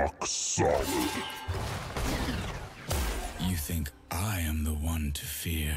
rock solid. You think I am the one to fear?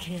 kill.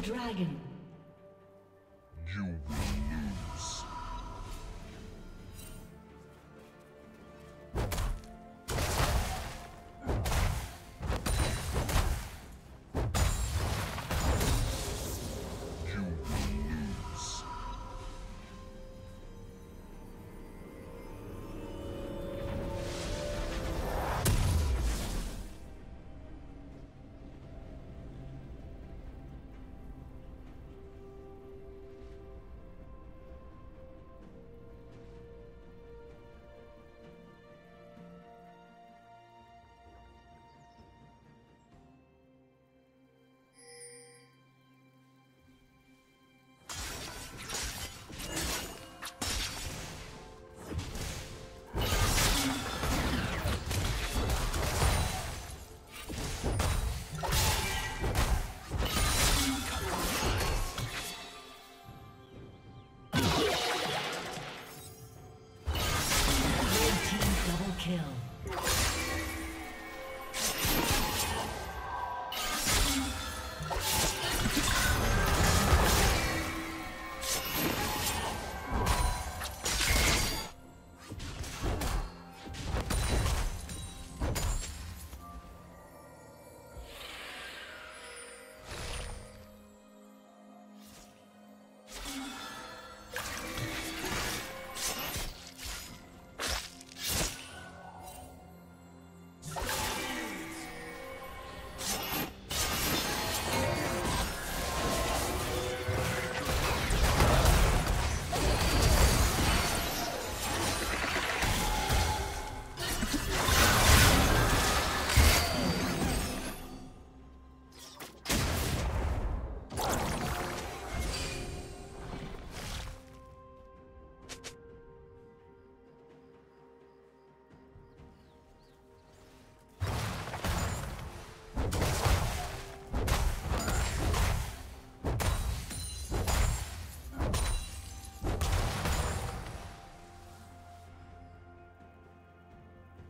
Dragon. You will lose. You will lose.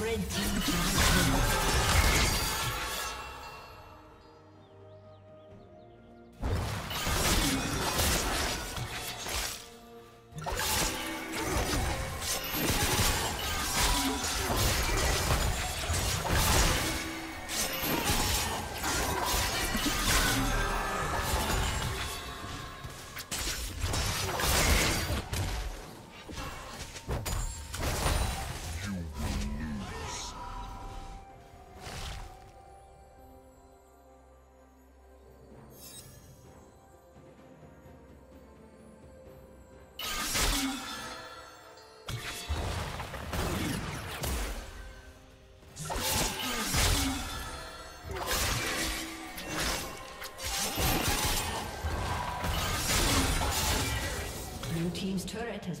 Red team champion. Team's turret has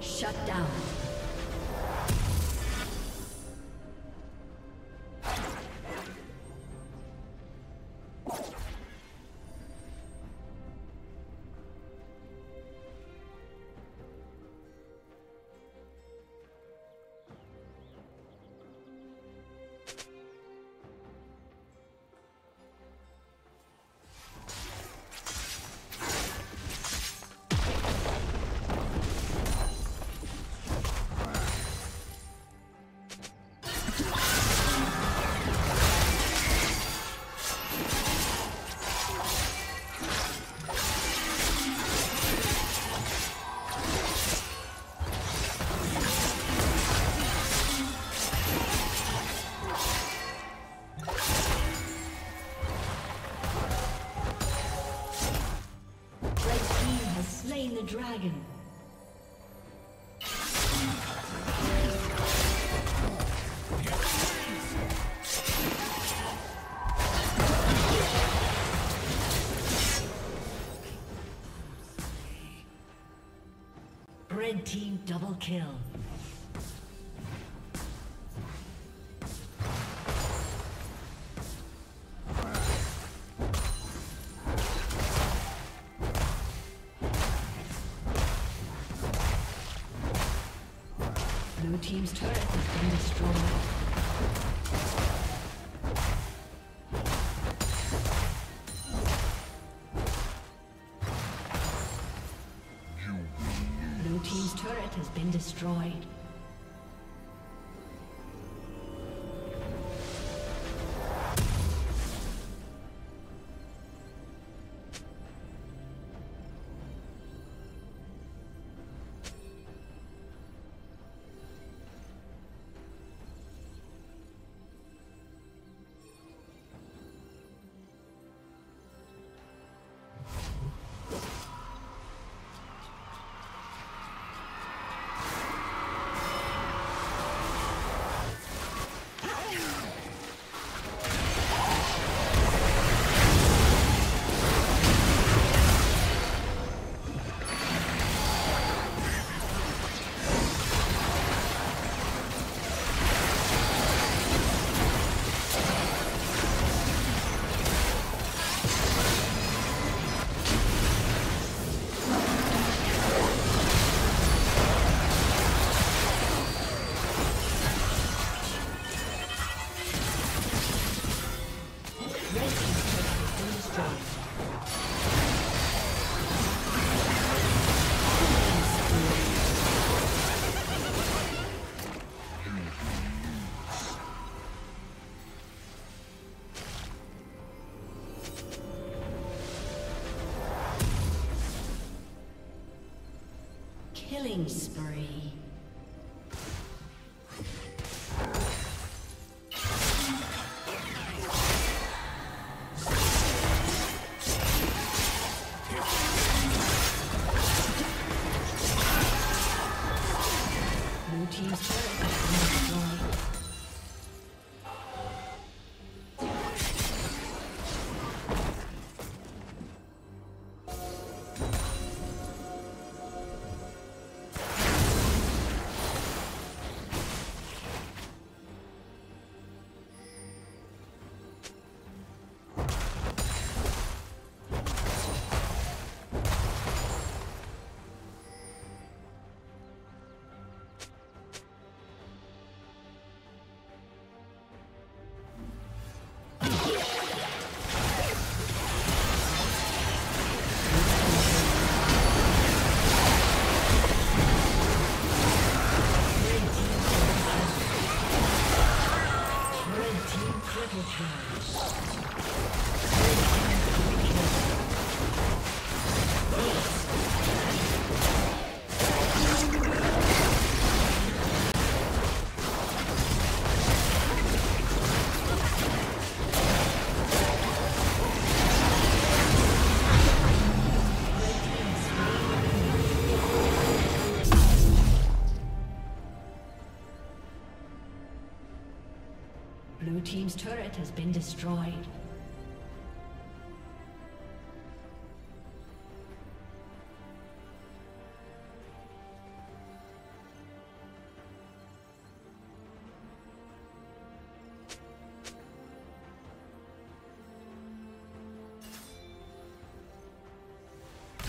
Shut down. Dragon. Red team double kill. Team's turret has been destroyed. Blue team's turret has been destroyed. destroyed. Killing spree. Blue team's turret. Blue team's turret has been destroyed.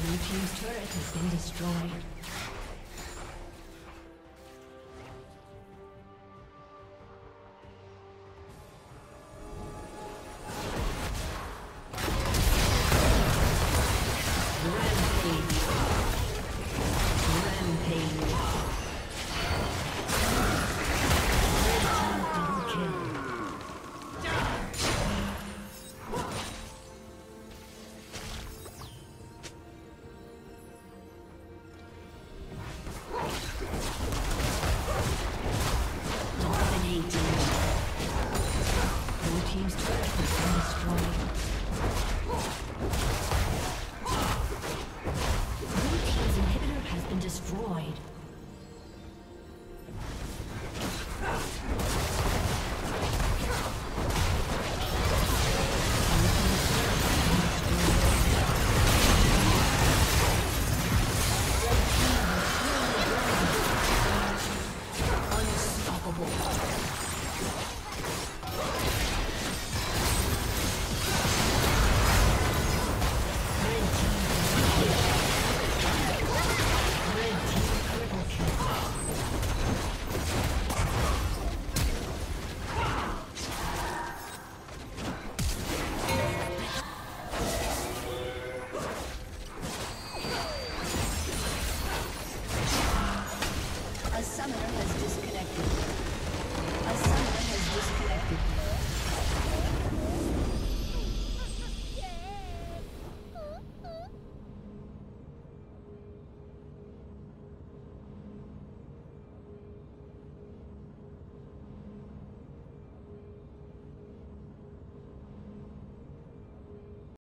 Blue team's turret has been destroyed.